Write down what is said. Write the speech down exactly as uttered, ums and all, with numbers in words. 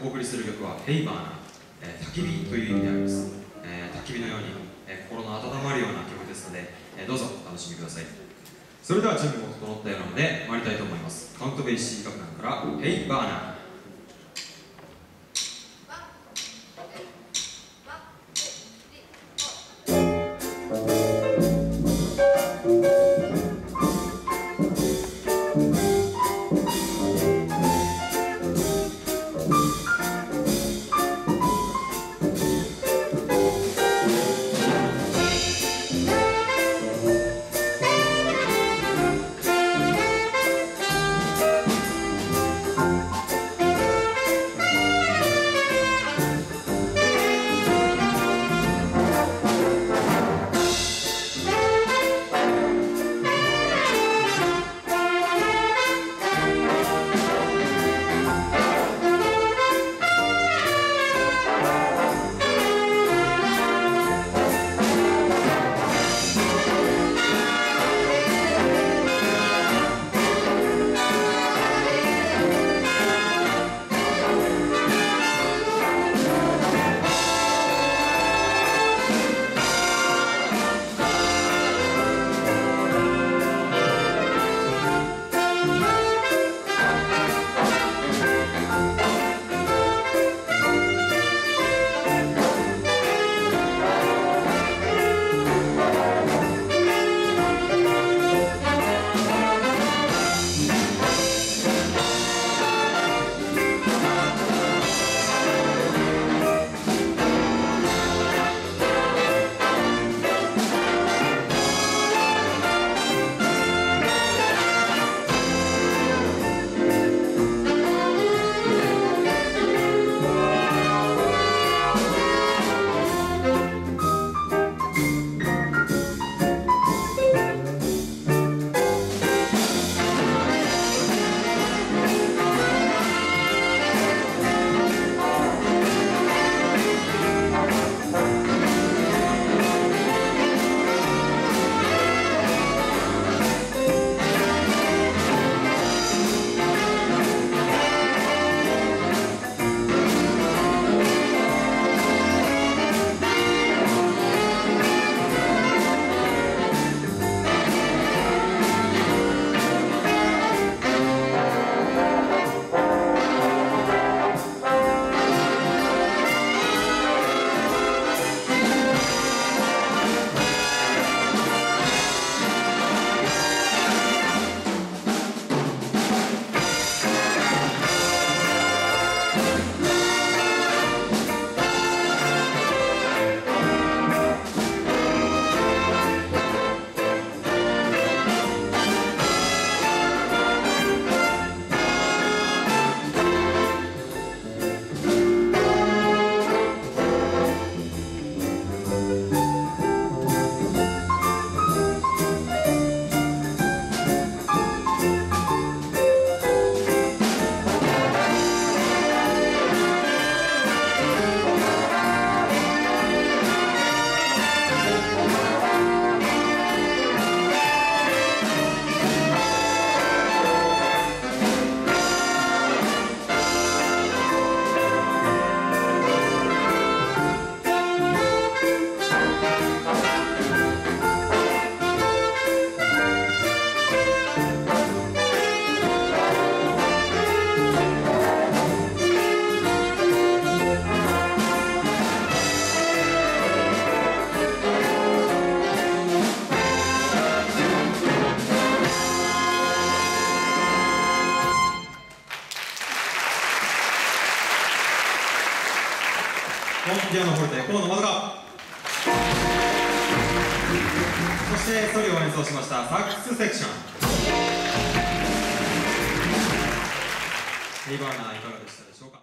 お送りする曲は「ヘイバーな、えー、焚き火」という意味であります。えー、焚き火のように、えー、心の温まるような曲ですので、えー、どうぞお楽しみください。それでは準備も整ったようなので参りたいと思います。カウントベイシー楽団から「ヘイバーな」。ピアノホルテ河野まどか、そしてソリを演奏しましたサックスセクション。ヘイバーな、いかがでしたでしょうか。